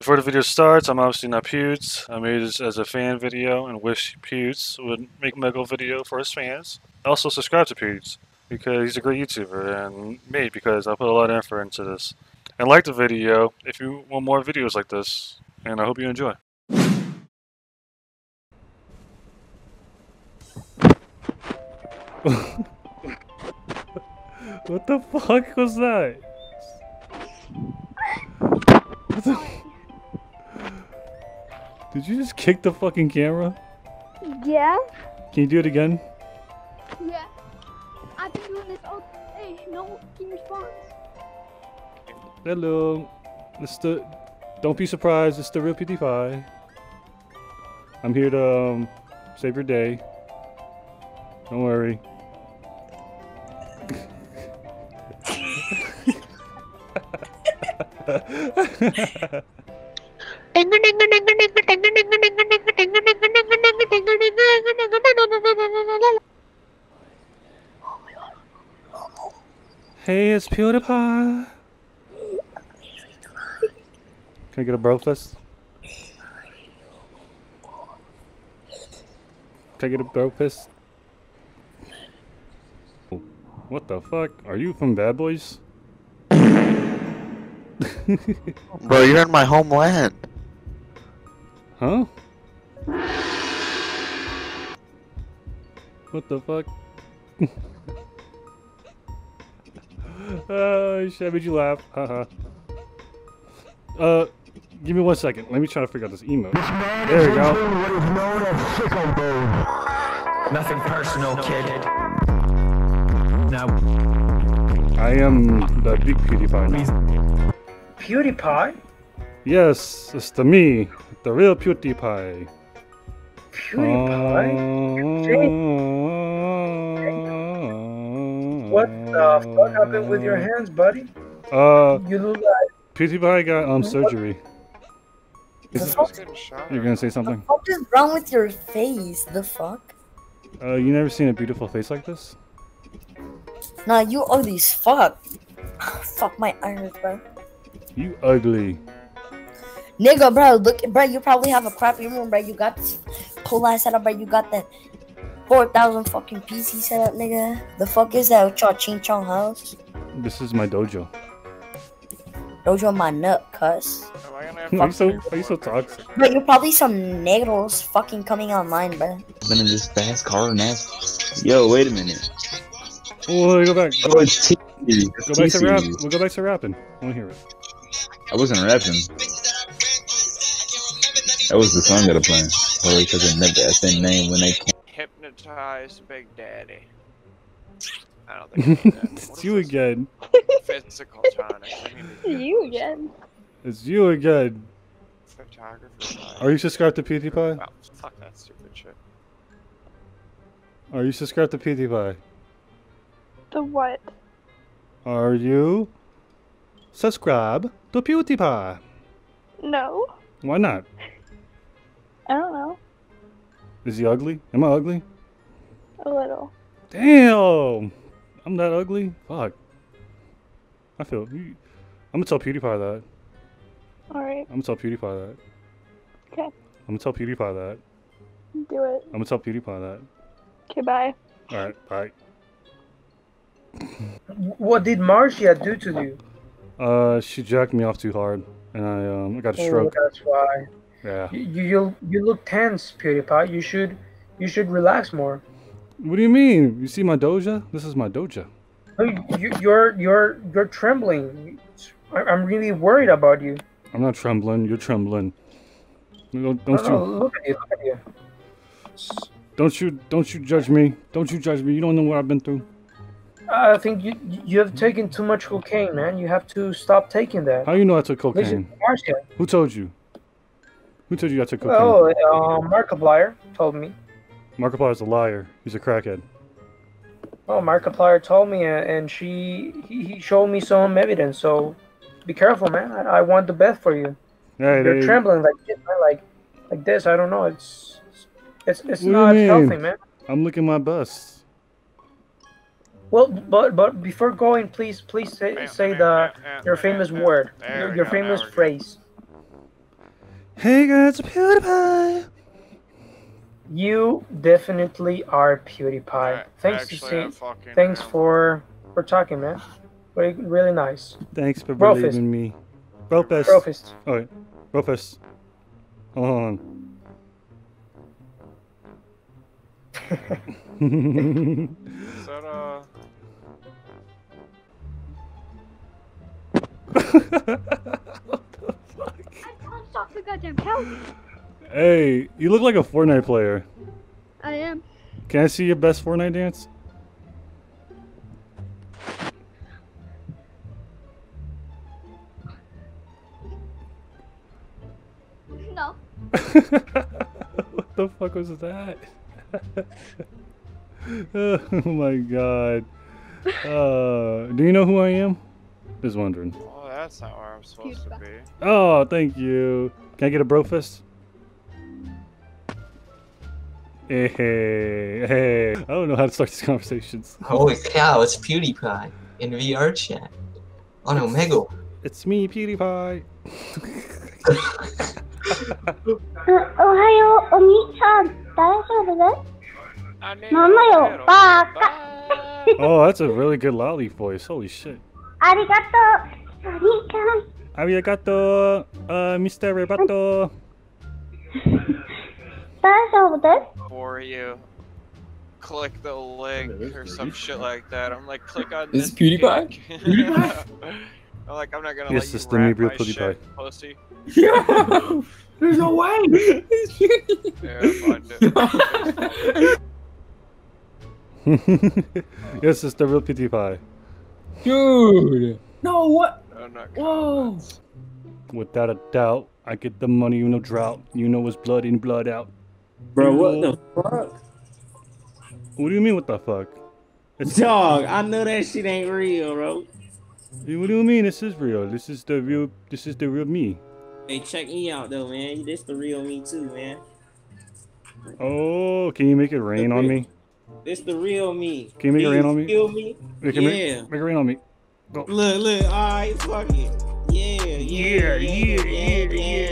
Before the video starts, I'm obviously not Pewds. I made this as a fan video and wish Pewds would make a Mego video for his fans. Also subscribe to Pewds because he's a great YouTuber, and me because I put a lot of effort into this. And like the video if you want more videos like this, and I hope you enjoy. What the fuck was that? What the— did you just kick the fucking camera? Yeah. Can you do it again? Yeah. I've been doing this all day. No one responds. Hello. Don't be surprised. It's the real PewDiePie. I'm here to save your day. Don't worry. Hey, it's PewDiePie. Can I get a breakfast? Can I get a breakfast? What the fuck? Are you from Bad Boys? Bro, you're in my homeland. Huh? What the fuck? Oh shit, I made you laugh. Haha. Give me 1 second. Let me try to figure out this emote. There we go. Nothing personal, kid. Now I am the big PewDiePie. PewDiePie? Yes, it's the me. The real PewDiePie. PewDiePie? What the fuck happened with your hands, buddy? You look like PewDiePie got surgery. You're gonna say something? What is wrong with your face? The fuck? You never seen a beautiful face like this? Nah, you ugly as fuck. Fuck my eyes, bro. You ugly. Nigga, bro, look, bro, you probably have a crappy room, bro. You got this cool ass setup, bro. You got that 4,000 fucking PC setup, nigga. The fuck is that with your ching chong house? This is my dojo. Dojo my nut, cuss. Are you so toxic? Bro, you're probably some negros fucking coming online, bro. Been in this fast car and ass. Yo, wait a minute. Oh, go back. Go back to rap. We'll go back to rapping. I want to hear it. I wasn't rapping. That was the song that I played. Probably because I never asked their name when they came. Hypnotize Big Daddy. I don't think I did that. It's you again. Physical tonic. It's you again. It's you again. Photographer. Are you subscribed to PewDiePie? Wow, fuck that stupid shit. Are you subscribed to PewDiePie? The what? Are you subscribed to PewDiePie? No. Why not? I don't know. Is he ugly? Am I ugly? A little. Damn! I'm that ugly? Fuck. I feel— I'm gonna tell PewDiePie that. Alright. I'm gonna tell PewDiePie that. Okay. I'm gonna tell PewDiePie that. Do it. I'm gonna tell PewDiePie that. Okay, bye. Alright, bye. What did Marzia do to you? She jacked me off too hard, and I got a stroke. Oh, that's why. Yeah. You look tense, PewDiePie. You should relax more. What do you mean? You see my doja? This is my doja. You're trembling. I'm really worried about you. I'm not trembling. You're trembling. Look at you. Don't you judge me? Don't you judge me? You don't know what I've been through. I think you have taken too much cocaine, man. You have to stop taking that. How do you know I took cocaine? Listen, who told you? Who told you I took cocaine? Oh, Markiplier told me. Markiplier's a liar. He's a crackhead. Oh, Markiplier told me, and he showed me some evidence. So, be careful, man. I want the best for you. Hey, you're trembling like this, man. Like this. I don't know. It's not healthy, man. I'm looking my best. Well, but before going, please say your famous word, your famous phrase. Hey guys, it's PewDiePie. You definitely are PewDiePie. Right, thanks for talking, man. Really nice. Thanks for believing me. Brofist. Brofist. All right, Brofist. Hold on. Is that what the fuck? I can't stop the goddamn couch. Hey, you look like a Fortnite player. I am. Can I see your best Fortnite dance? No. What the fuck was that? Oh my god. Do you know who I am? Just wondering. Oh, that's not where I'm supposed to be. Oh, thank you. Can I get a brofist? Hey, hey, hey. I don't know how to start these conversations. Holy cow, it's PewDiePie in VR chat. On Omegle. It's me, PewDiePie. Ohio, Oni-chan. Mamayo, baka. Oh, that's a really good lolly voice. Holy shit. Arigato, Oni-chan. Arigato, Mr. Rebato. For you, click the link or some shit like that. I'm like, click on this. Is PewDiePie? PewDiePie? I'm like, I'm not gonna let you rap my shit, pussy. Yo, there's no way. Yes, it's the real PewDiePie. Dude, no, what? I'm not gonna. Whoa. Without a doubt, I get the money, you know, drought. You know, it's blood in, blood out. Bro, what the fuck? What do you mean, what the fuck? It's dog, I know that shit ain't real, bro. Hey, what do you mean? This is real. This is the real me. Hey, check me out though, man. This the real me too, man. Oh, can you make it rain on me? This the real me. Can you make it rain on me? Feel me? Yeah. Make it rain on me. Go. Look, look. All right, fuck it. Yeah, yeah, yeah, yeah, yeah.